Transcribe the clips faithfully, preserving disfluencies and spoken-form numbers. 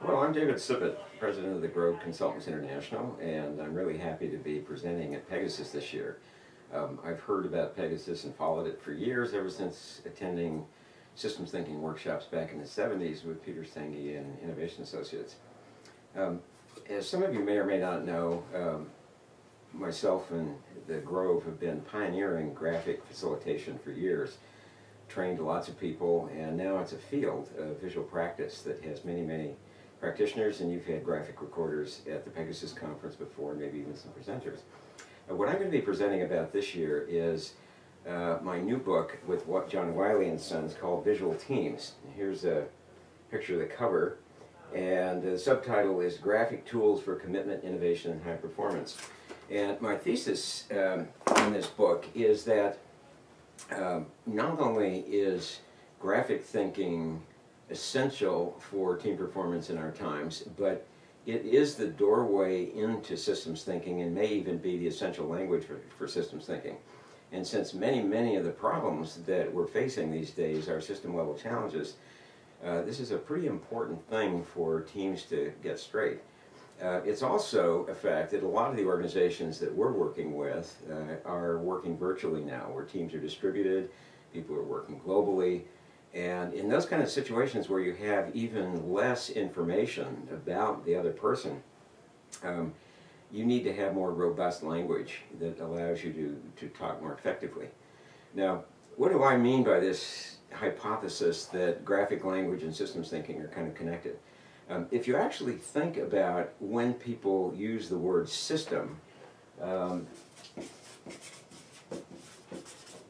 Well, I'm David Sibbet, president of the Grove Consultants International, and I'm really happy to be presenting at Pegasus this year. Um, I've heard about Pegasus and followed it for years, ever since attending systems thinking workshops back in the seventies with Peter Senge and Innovation Associates. Um, as some of you may or may not know, um, myself and the Grove have been pioneering graphic facilitation for years. Trained lots of people, and now it's a field of visual practice that has many, many practitioners, and you've had graphic recorders at the Pegasus Conference before, and maybe even some presenters. Uh, what I'm going to be presenting about this year is uh, my new book with what John Wiley and Sons called Visual Teams. Here's a picture of the cover, and the subtitle is Graphic Tools for Commitment, Innovation, and High Performance. And my thesis um, in this book is that Um, not only is graphic thinking essential for team performance in our times, but it is the doorway into systems thinking and may even be the essential language for, for systems thinking. And since many, many of the problems that we're facing these days are system-level challenges, uh, this is a pretty important thing for teams to get straight. Uh, it's also a fact that a lot of the organizations that we're working with uh, are working virtually now, where teams are distributed, people are working globally, and in those kind of situations where you have even less information about the other person, um, you need to have more robust language that allows you to, to talk more effectively. Now, what do I mean by this hypothesis that graphic language and systems thinking are kind of connected? Um, if you actually think about when people use the word system, um,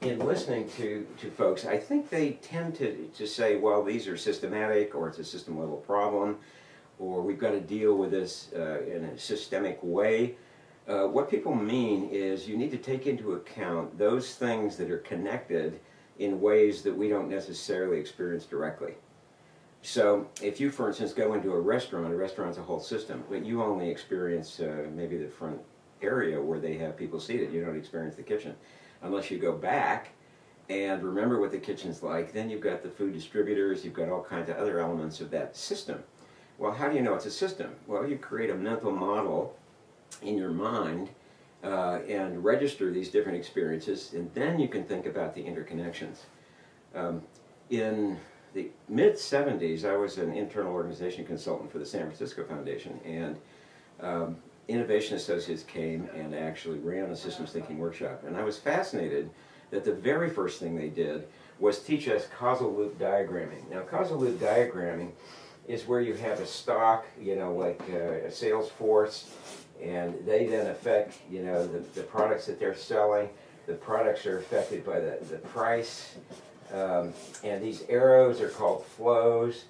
in listening to, to folks, I think they tend to, to say, well, these are systematic, or it's a system-level problem, or we've got to deal with this uh, in a systemic way. Uh, what people mean is you need to take into account those things that are connected in ways that we don't necessarily experience directly. So if you, for instance, go into a restaurant, a restaurant's a whole system, but you only experience uh, maybe the front area where they have people seated. You don't experience the kitchen. Unless you go back and remember what the kitchen's like, then you've got the food distributors, you've got all kinds of other elements of that system. Well, how do you know it's a system? Well, you create a mental model in your mind uh, and register these different experiences, and then you can think about the interconnections. Um, in the mid seventies, I was an internal organization consultant for the San Francisco Foundation, and um, Innovation Associates came and actually ran a systems thinking workshop. And I was fascinated that the very first thing they did was teach us causal loop diagramming. Now, causal loop diagramming is where you have a stock, you know, like uh, a sales force, and they then affect, you know, the, the products that they're selling. The products are affected by the, the price. Um, and these arrows are called flows,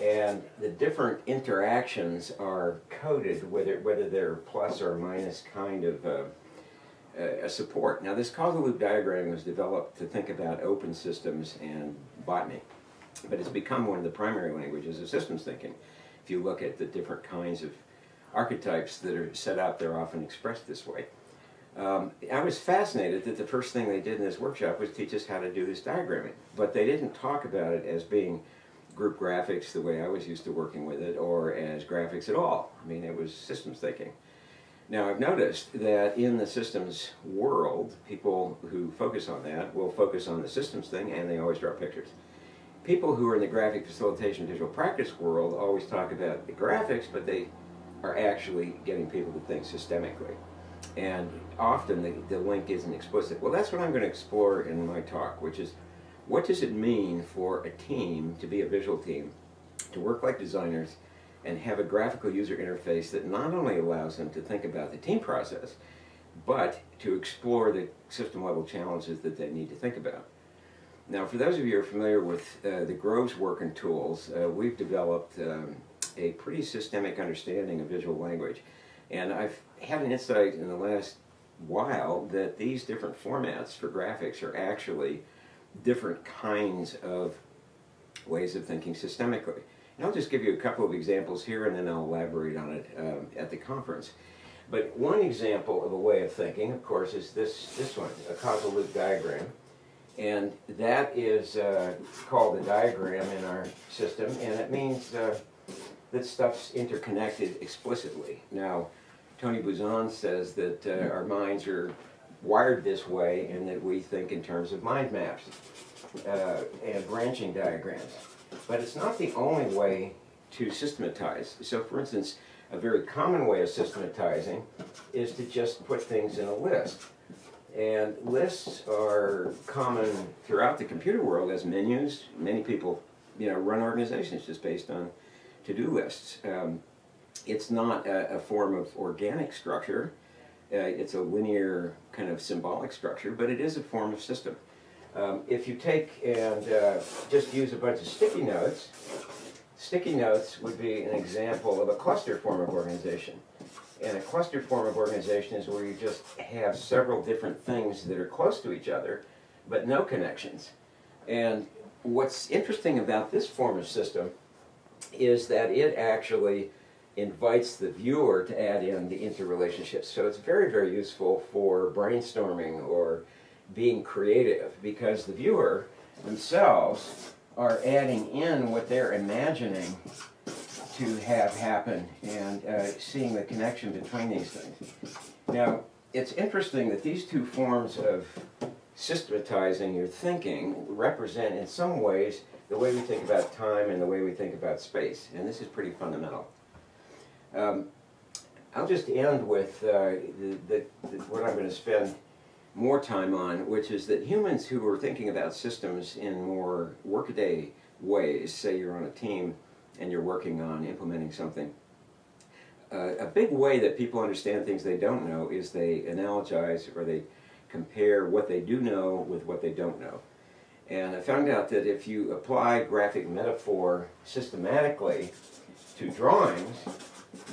and the different interactions are coded, whether, whether they're plus or minus kind of uh, a support. Now, this causal loop diagramming was developed to think about open systems and botany, but it's become one of the primary languages of systems thinking. If you look at the different kinds of archetypes that are set up, they're often expressed this way. Um, I was fascinated that the first thing they did in this workshop was teach us how to do this diagramming, but they didn't talk about it as being group graphics the way I was used to working with it, or as graphics at all. I mean, it was systems thinking. Now, I've noticed that in the systems world, people who focus on that will focus on the systems thing, and they always draw pictures. People who are in the graphic facilitation visual practice world always talk about the graphics, but they are actually getting people to think systemically. And often the, the link isn't explicit. Well, that's what I'm going to explore in my talk, which is what does it mean for a team to be a visual team, to work like designers, and have a graphical user interface that not only allows them to think about the team process, but to explore the system-level challenges that they need to think about. Now, for those of you who are familiar with uh, the Grove's work and tools, uh, we've developed um, a pretty systemic understanding of visual language. And I've had an insight in the last while that these different formats for graphics are actually different kinds of ways of thinking systemically. And I'll just give you a couple of examples here, and then I'll elaborate on it um, at the conference. But one example of a way of thinking, of course, is this, this one, a causal loop diagram. And that is uh, called a diagram in our system, and it means uh, this stuff's interconnected explicitly. Now, Tony Buzan says that uh, our minds are wired this way and that we think in terms of mind maps uh, and branching diagrams. But it's not the only way to systematize. So, for instance, a very common way of systematizing is to just put things in a list. And lists are common throughout the computer world as menus. Many people, you know, run organizations just based on to-do lists. Um, it's not a, a form of organic structure. Uh, it's a linear kind of symbolic structure, but it is a form of system. Um, if you take and uh, just use a bunch of sticky notes, sticky notes would be an example of a cluster form of organization. And a cluster form of organization is where you just have several different things that are close to each other, but no connections. And what's interesting about this form of system is that it actually invites the viewer to add in the interrelationships. So it's very, very useful for brainstorming or being creative, because the viewer themselves are adding in what they're imagining to have happen and uh, seeing the connection between these things. Now, it's interesting that these two forms of systematizing your thinking represent in some ways the way we think about time and the way we think about space, and this is pretty fundamental. Um, I'll just end with uh, the, the, the, what I'm going to spend more time on, which is that humans who are thinking about systems in more workaday ways, say you're on a team and you're working on implementing something, uh, a big way that people understand things they don't know is they analogize, or they compare what they do know with what they don't know. And I found out that if you apply graphic metaphor systematically to drawings,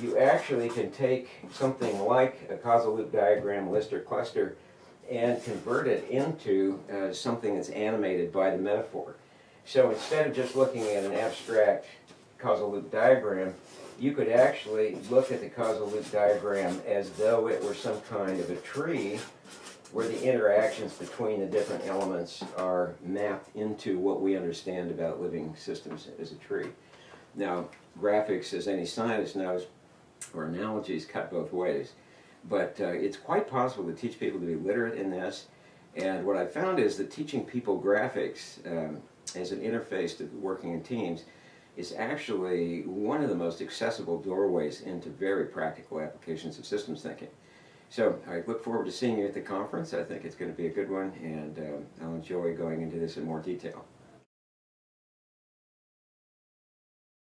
you actually can take something like a causal loop diagram, list, or cluster and convert it into uh, something that's animated by the metaphor. So instead of just looking at an abstract causal loop diagram, you could actually look at the causal loop diagram as though it were some kind of a tree where the interactions between the different elements are mapped into what we understand about living systems as a tree. Now, graphics, as any scientist knows, or analogies, cut both ways. But uh, it's quite possible to teach people to be literate in this. And what I found is that teaching people graphics um, as an interface to working in teams is actually one of the most accessible doorways into very practical applications of systems thinking. So I look forward to seeing you at the conference. I think it's going to be a good one, and um, I'll enjoy going into this in more detail.